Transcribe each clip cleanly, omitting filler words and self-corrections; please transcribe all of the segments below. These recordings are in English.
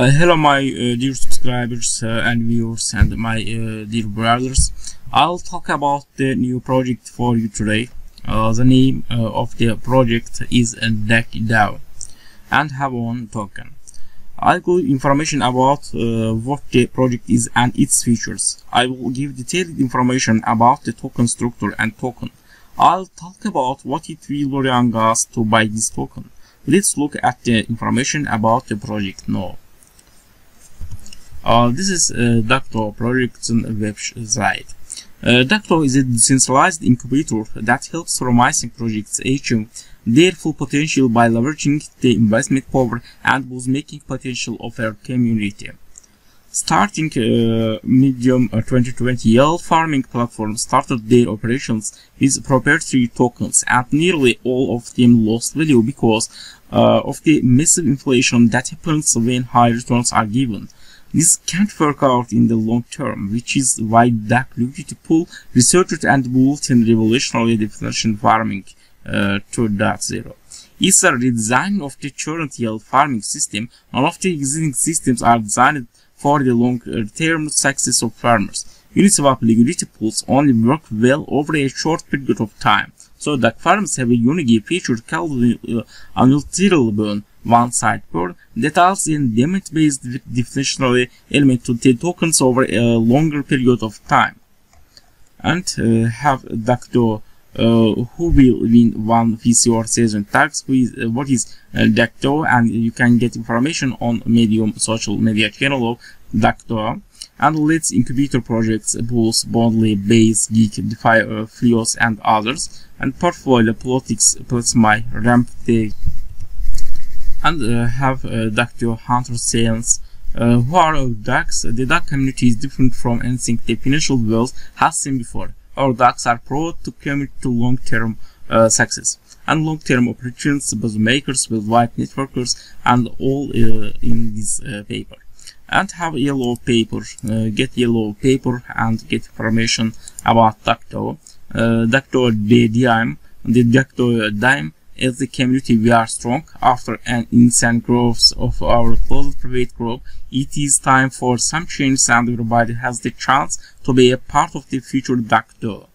Hello my dear subscribers and viewers and my dear brothers. I'll talk about the new project for you today. The name of the project is DuckDao and have one token. I will give information about what the project is and its features. I will give detailed information about the token structure and token. I'll talk about what it will bring us to buy this token. Let's look at the information about the project now. This is DuckDao project's website. DuckDao is a decentralized incubator that helps promising projects achieve their full potential by leveraging the investment power and both-making potential of our community. Starting medium 2020, Yield Farming platform started their operations with proprietary tokens, and nearly all of them lost value because of the massive inflation that happens when high returns are given. This can't work out in the long term, which is why Duck Pool researched and built a revolutionary definition farming 2.0. It's a redesign of the current yield farming system. All of the existing systems are designed for the long-term success of farmers. Uniswap liquidity pools only work well over a short period of time, so Duck Farms have a unique feature called unilateral burn, one-side burn, that adds an demand-based deflationary element to the tokens over a longer period of time. And have DuckDao who will win one VCR season tags with what is DuckDao, and you can get information on Medium social media channel of DuckDao. And let's incubator projects, Bulls, Bondly, Base, Geek, DeFi, Flios, and others. And portfolio politics plus my ramp day. And have DuckDao hunter sales. Who are ducks? The duck community is different from anything the financial world has seen before. Our ducks are proud to commit to long-term success and long-term opportunities, both makers, worldwide networkers, and all in this paper. And have yellow paper, get yellow paper and get information about DuckDao. DuckDao DDIM, the DuckDao Dime, as the community we are strong. After an insane growth of our closed private group, it is time for some changes and everybody has the chance to be a part of the future DuckDao.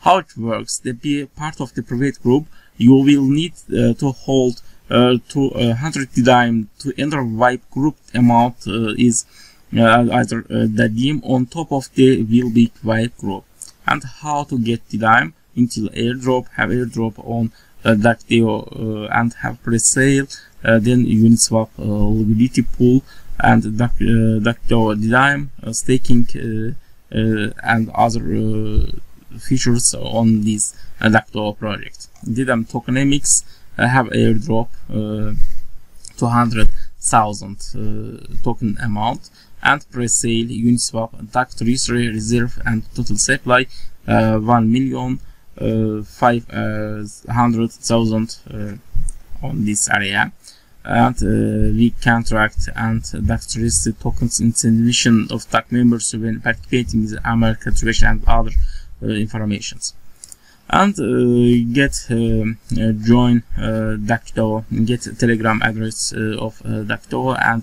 How it works, to be a part of the private group, you will need to hold 200 DIME to enter wipe group. Amount is either the DIM on top of the will be wipe group. And how to get the DIME until airdrop, have airdrop on DuckDao and have pre-sale, then Uniswap liquidity pool and DuckDao Dime, staking and other features on this DuckDao project. DDIM tokenomics. Have airdrop 200,000 token amount and pre-sale Uniswap DACTO reserve and total supply 1,500,000 on this area. And we contract and DACTO tokens in distribution of DAC members when participating in the American situation and other informations. And get join DuckDao, get Telegram address of DuckDao, and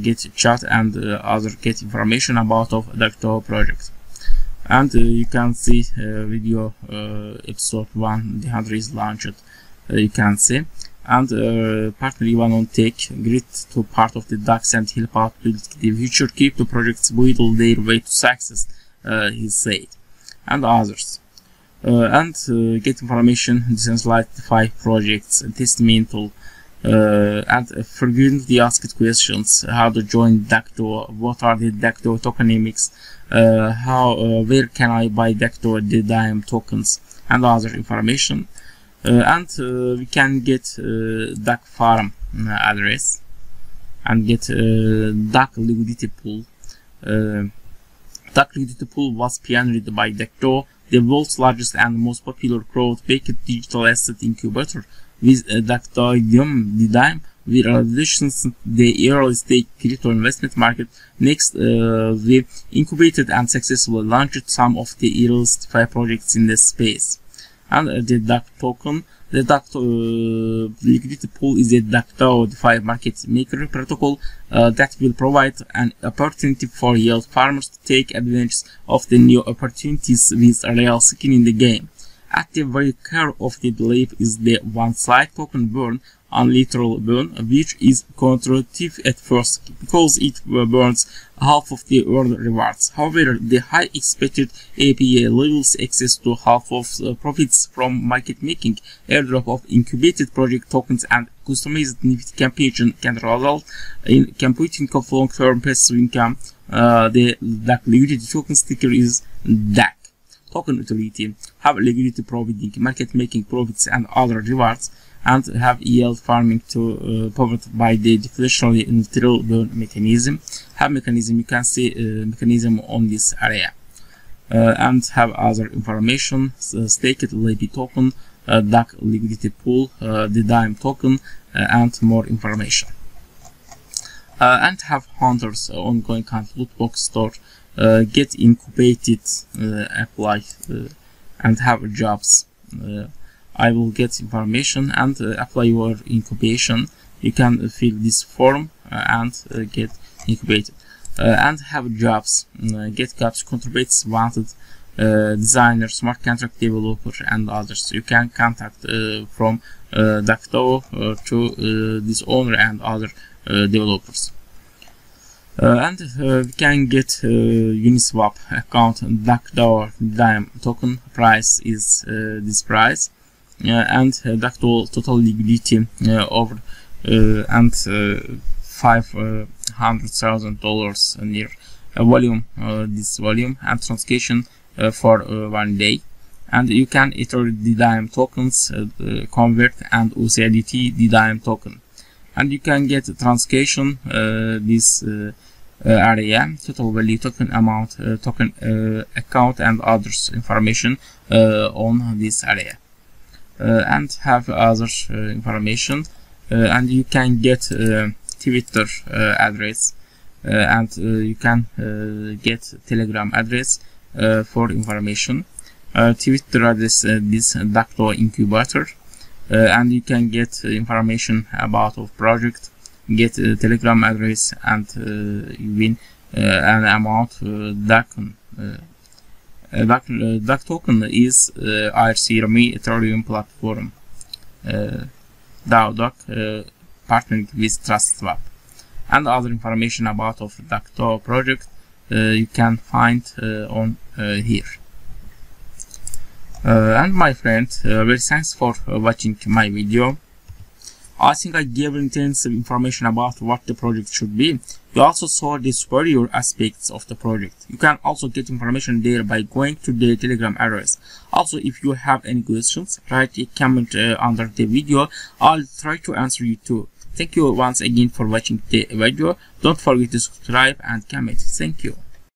get chat and other get information about of DuckDao project. And you can see video episode 1, the hunter is launched, you can see. And partner Ivan on Tech, great to part of the ducks and help out build the future crypto projects, build their way to success, he said, and others. And get information, decentralized DeFi projects, testamental, and frequently asked questions, how to join DuckDao, what are the DuckDao tokenomics, where can I buy DuckDao, the DIME tokens, and other information. And we can get Duck Farm address, and get Duck liquidity pool. Duck liquidity pool was pioneered by DuckDao, the world's largest and most popular crowd-backed digital asset incubator. With DuckDao Dime, we revolutionized the early-stage crypto investment market. Next, we incubated and successfully launched some of the earliest DeFi projects in this space. and the DACTO token. The DACTO liquidity pool is a DuckDao DeFi market maker protocol that will provide an opportunity for yield farmers to take advantage of the new opportunities with real skin in the game. At the very core of the belief is the one-side token burn, unliteral burn, which is counterintuitive at first because it burns half of the earned rewards. However, the high expected APY levels access to half of the profits from market making, airdrop of incubated project tokens, and customized NFT campaign can result in computing of long-term passive income. The DAC liquidity token sticker is DAC. Token utility, have liquidity providing, market making profits and other rewards, and have yield farming to powered by the deflationary neutral burn mechanism. Have mechanism, you can see mechanism on this area, and have other information, staked LP token, DAC liquidity pool, the DIME token, and more information. And have hunters, ongoing hunt, loot box store, get incubated, apply, and have jobs. I will get information and apply your incubation. You can fill this form and get incubated, and have jobs. Get jobs, contributors wanted, designer, smart contract developer, and others. You can contact from DuckDao to this owner and other developers. And we can get Uniswap account DuckDao Dime token. Price is this price, and DuckDao total liquidity over and $500,000 near volume, this volume, and transaction for 1 day. And you can iterate the Dime tokens, convert and USDT the Dime token. And you can get transaction this area, total value, token amount, token account, and others information on this area, and have other information, and you can get Twitter address, and you can get Telegram address for information. Twitter address this DuckDao incubator. And you can get information about of project, get Telegram address, and you win an amount. DAC token is IRC-RAMI Ethereum platform. DAO Duck partnered with TrustSwap, and other information about of DuckDao project you can find on here. And my friend, very thanks for watching my video. I think I gave intensive information about what the project should be. You also saw the superior aspects of the project. You can also get information there by going to the Telegram address. Also, if you have any questions, write a comment under the video. I'll try to answer you too. Thank you once again for watching the video. Don't forget to subscribe and comment. Thank you.